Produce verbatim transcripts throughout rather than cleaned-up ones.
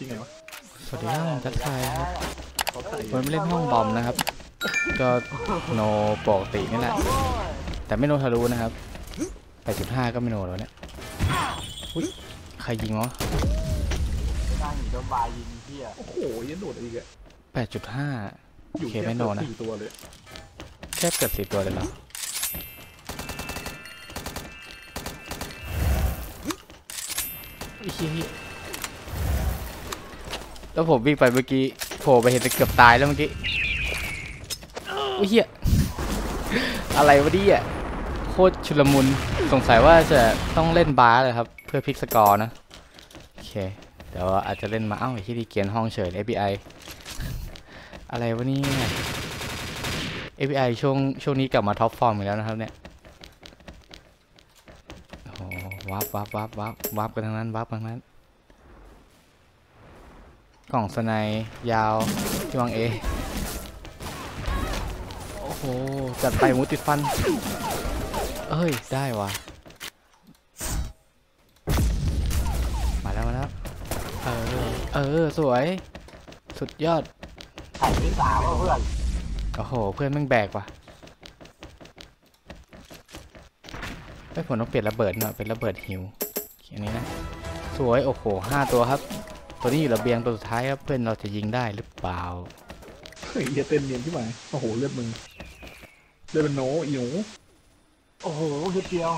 ที่ไงวะสวัสดีครับจัดไทยครับวันไม่เล่นห้องบอมนะครับก็โนปกตินี่แหละแต่ไม่โนทะลุนะครับแปดสิบห้าก็ไม่โนแล้วเนี่ยอุ้ยใครยิงวะนั่งอยู่โดนบายยิงเหี้ยโอ้โหยันโดดอีกอะ แปดจุดห้า อยู่แค่ไม่โนนะแค่เกือบสี่ตัวเลยเหรอแล้วผมวิ่งไปเมื่อกี้โผล่ไปเห็นแต่เกือบตายแล้วเมื่อกี้โอ้ยเหี้ยอะไรวะดิอ่ะโคตรชุลมุนสงสัยว่าจะต้องเล่นบาสเลยครับเพื่อพลิกสกอร์นะโอเคเดี๋ยวอาจจะเล่นมาเอ้าไอ้ที่ดีเกียนห้องเฉย เอฟ บี ไอ อะไรวะนี่ เอฟ บี ไอ ช่วงช่วงนี้กลับมาท็อปฟอร์มอีกแล้วนะครับเนี่ยวับวับวับวับวับกันทางนั้นวับทางนั้นกล่องสไนยาวที่วางเอโอ้โหจัดไปมุติดฟันเอ้ยได้ว่ะมาแล้วมาแล้วเออเออสวยสุดยอดไข่ที่สามเพื่อนโอ้โหเพื่อนแม่งแบกว่ะไม่ผมต้องเปลี่ยนระเบิดหน่อยเป็นระเบิดหิวอันนี้นะสวยโอ้โหห้าตัวครับตัวนี้อยู่ระเบียงตัวสุดท้ายครับเพื่อนเราจะยิงได้หรือเปล่าเฮ้ยเต้นเนียนที่ไหนโอ้โหเลือดมึงเลือดมันโนอีหนูโอ้โหเลือดเดียว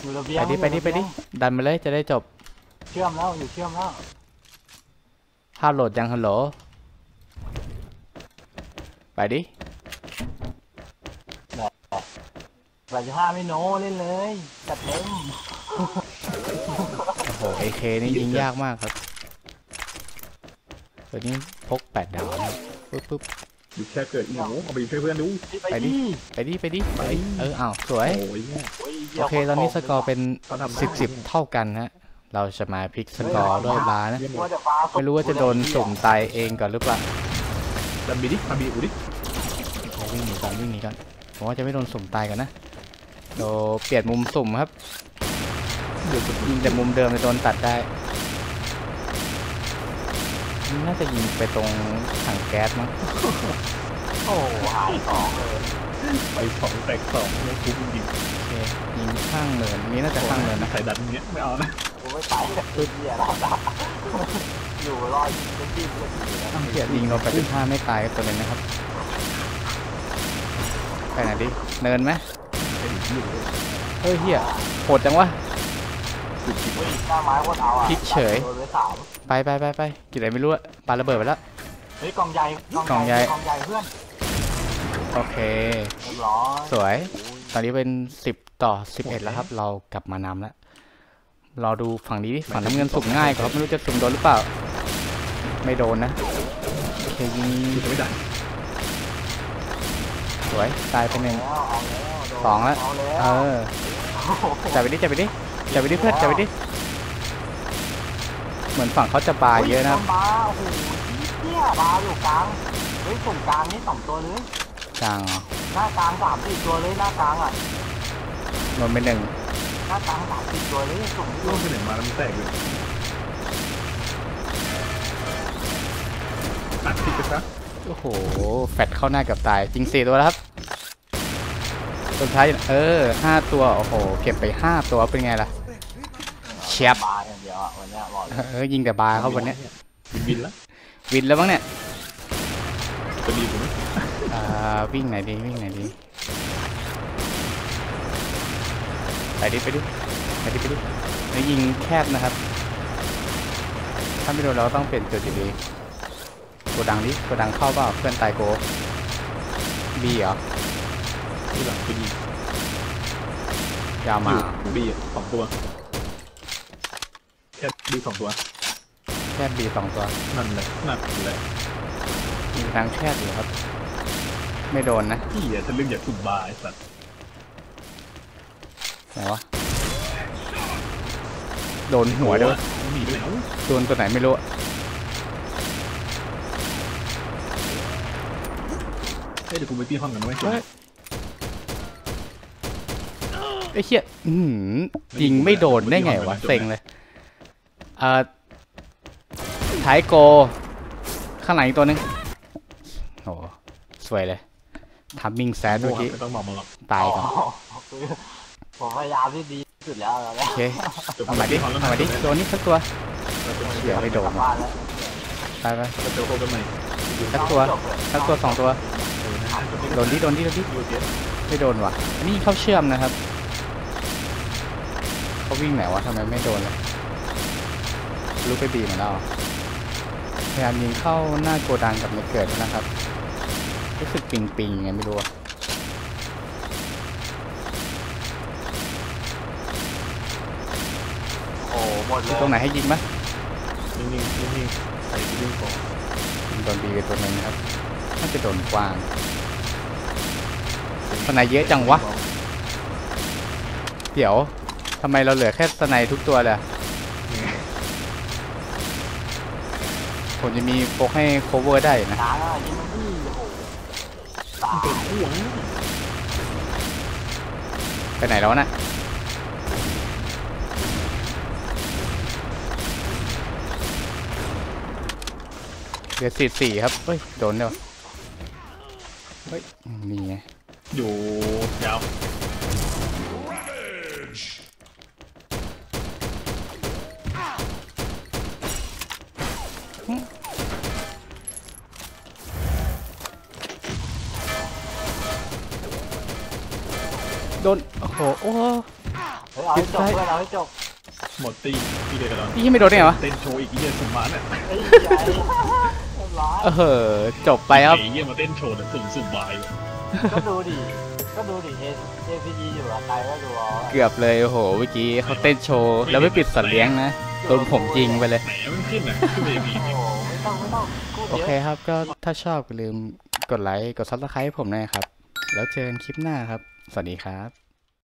อยู่ระเบียงไปดิไปดิไปดิดันไปเลยจะได้จบเชื่อมแล้วอยู่เชื่อมแล้วภาพโหลดยังฮัลโหลไปดิหลายห้าไม่โนเล่นเลยจัดเต็มโอ้โหไอเคนี่ยิงยากมากครับตัวนี้พกแปดดาวปุ๊บปุ๊บดูแค่เกิดหนูเอาไปยิงเพื่อนดูไปดิไปดิไปดิไปเอออ้าวสวยโอเคตอนนี้สกอร์เป็นสิบสิบเท่ากันฮะเราจะมาพลิกสกอร์ด้วยบานะไม่รู้ว่าจะโดนสุ่มตายเองก่อนหรือเปล่าดันบีดิดันบีอุดิวิ่งหนีกันวิ่งหนีกันผมว่าจะไม่โดนสุ่มตายก่อนนะเราเปลี่ยนมุมสุ่มครับยิงแต่มุมเดิมจะโดนตัดได้น่าจะยิงไปตรงถังแก๊สมั้งโอ้หายสองเลยไปสองแตกสองไม่คุ้มยิงยิงข้างเหนือนี้น่าจะข้างเหนือนะใส่ดันเนี้ยไม่เอานะผมไม่ใส่เลยคือเหี้ยรอดอยู่รอดเป็นที่เป็นที่แล้วเหี้ยยิงเราไปถึงห้าไม่ตายตัวเลยนะครับไปไหนดิเนินไหมเฮ้ยเฮียโหดจังวะพลิกเฉยไปไปไปไปกี่ไรไม่รู้อะปาระเบิดไปแล้วเฮ้ยกองใหญ่กองใหญ่เพื่อนโอเคสวยตอนนี้เป็นสิบต่อสิบเอ็ดแล้วครับเรากลับมานำแล้วรอดูฝั่งนี้ดิฝั่งน้ำเงินสุ่มง่ายครับไม่รู้จะสุ่มโดนหรือเปล่าไม่โดนนะโอเคยิงไม่ได้สวยตายไปหนึ่งสองแล้วเออจับไปดิจับไปดิจับไปดิเพื่อนจับไปดิเหมือนฝั่งเขาจะบาเยอะนะบาโอ้โหเนี่ยบาอยู่กลางเฮ้ยส่งกลางนี่สองตัวเลยกลางเหรอหน้ากลางสามสี่ตัวเลยหน้ากลางอ่ะโดนไปหนึ่งหน้ากลางสามสี่ตัวเลยส่งร่วงไปหนึ่งมาแล้วมันแตกเลยตัดติดไปซะโอ้โหแฟดเข้าหน้ากับตายจริงสี่ตัวแล้วครับตัวท้ายเออห้าตัวโอ้โหเก็บไปห้าตัวเป็นไงล่ะเชียบเออยิงแต่บาร์เขาวันนี้วินแล้ววินแล้วบ้างเนี่ยจะดีผมอ่าวิ่งไหนดีวิ่งไหนดีไปดิไปดิไปดิไปดิแล้วยิงแคบนะครับถ้าไม่โดนเราต้องเปลี่ยนจุดดีกดดังดิกดดังเข้าเปล่าเพื่อนตายโกบีเหรอที่หลังบียาวมาบีสองตัวแค่บีสองตัวแค่บีสองตัวนั่นเลยนั่นเลยมีทางแคบอยู่ครับไม่โดนนะที่อย่าทะลึ่งอย่าสุ่มบาไอ้สัตว์ไหนวะโดนหัวด้วยโดนตัวไหนไม่รู้เดี๋ยวกูไปตีห้องกันไว้ก่อนไอ้เหี้ยยิงไม่โดนได้ไงวะเซ็งเลยเอ่อ ท้ายโกข้างหลังอีกตัวนึงโอ้สวยเลยทัมมิ่งแซดเมื่อกี้ตายก่อนผมพยายามที่ดีสุดแล้วโอเคเอามาดิเอามาดิโดนนี่สักตัวเฉียบไปโดนตายไปสักตัวสักตัวสองตัวโดนดิโดนดิโดนดิไม่โดนว่ะนี่เข้าเชื่อมนะครับเขาวิ่งไหนวะทำไมไม่โดนเลยลุกไปบีมาแล้วพยายามยิงเข้าหน้าโกดังกับในเกิดนะครับรู้สึกปิงปิงไงไม่รู้โอ้หมดเลยตรงไหนให้ยิงไหมยิงยิงยิงใส่ยิงก่อนโดนบีไปตัวนึงครับน่าจะโดนกว้างสไนเยอะจังวะเดี๋ยวทำไมเราเหลือแค่สไนทุกตัวเลยผมจะมีโฟกให้ cover ได้นะไปไหนแล้วนะเดือดสี่สี่ครับเฮ้ยโดนเดี๋ยวเฮ้ยนี่ไงอยู่ยาวโดนโอ้โหโอ้โหเอาให้จบเพื่อนเอาให้จบหมดตีที่เด็กแล้วที่ไม่โดนได้ไงวะเต้นโชว์อีกเยี่ยมสุดมันอ่ะเออจบไปครับเยี่ยมมาเต้นโชว์สุดสุดบายก็ดูดิก็ดูดิเอเอพีจีอยู่กับใครก็ดูเกือบเลยโอ้โหเมื่อกี้เขาเต้นโชว์แล้วไม่ปิดสัตว์เลี้ยงนะโดนผมจริงไปเลยโอเคครับก็ถ้าชอบอย่าลืมกดไลค์กดซับสไครป์ให้ผมนะครับแล้วเจอกันคลิปหน้าครับสวัสดีครับ